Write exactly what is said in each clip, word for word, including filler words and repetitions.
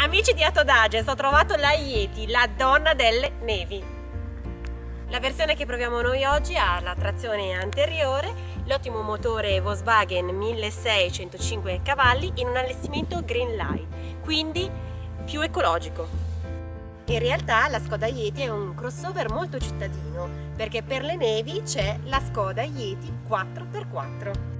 Amici di AutoDigest, ho trovato la Yeti, la donna delle nevi. La versione che proviamo noi oggi ha la trazione anteriore, l'ottimo motore Volkswagen milleseicentocinque cavalli in un allestimento Green Light, quindi più ecologico. In realtà la Skoda Yeti è un crossover molto cittadino, perché per le nevi c'è la Skoda Yeti quattro per quattro.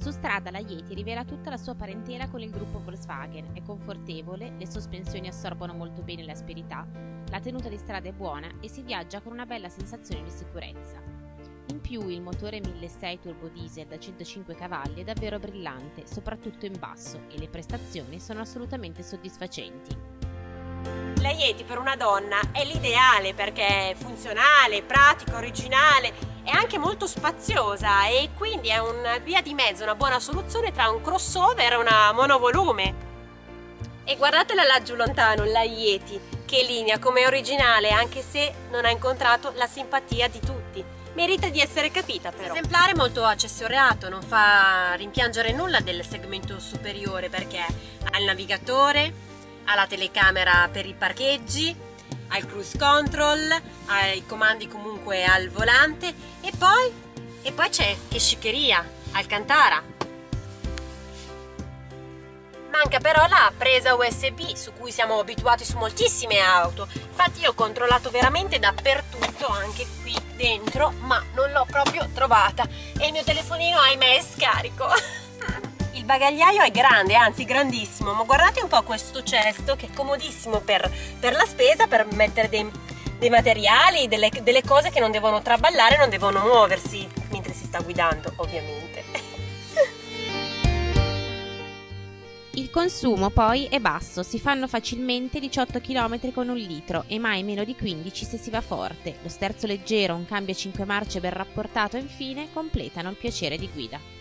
Su strada la Yeti rivela tutta la sua parentela con il gruppo Volkswagen, è confortevole, le sospensioni assorbono molto bene l'asperità, la tenuta di strada è buona e si viaggia con una bella sensazione di sicurezza. In più il motore millesei turbo diesel da centocinque cavalli è davvero brillante, soprattutto in basso, e le prestazioni sono assolutamente soddisfacenti. La Yeti per una donna è l'ideale perché è funzionale, pratica, originale, è anche molto spaziosa e quindi è una via di mezzo, una buona soluzione tra un crossover e una monovolume. E guardatela laggiù lontano, la Yeti, che linea, come originale, anche se non ha incontrato la simpatia di tutti. Merita di essere capita però. L'esemplare è molto accessoriato, non fa rimpiangere nulla del segmento superiore perché ha il navigatore, ha la telecamera per i parcheggi, ha il cruise control, ha i comandi comunque al volante e poi, e poi c'è, che sciccheria, Alcantara. Manca però la presa U S B su cui siamo abituati su moltissime auto, infatti io ho controllato veramente dappertutto, anche qui dentro, ma non l'ho proprio trovata e il mio telefonino ahimè è scarico. Il bagagliaio è grande, anzi grandissimo, ma guardate un po' questo cesto che è comodissimo per, per la spesa, per mettere dei, dei materiali, delle, delle cose che non devono traballare, non devono muoversi mentre si sta guidando, ovviamente. Il consumo poi è basso, si fanno facilmente diciotto chilometri con un litro e mai meno di quindici se si va forte. Lo sterzo leggero, un cambio a cinque marce ben rapportato infine completano il piacere di guida.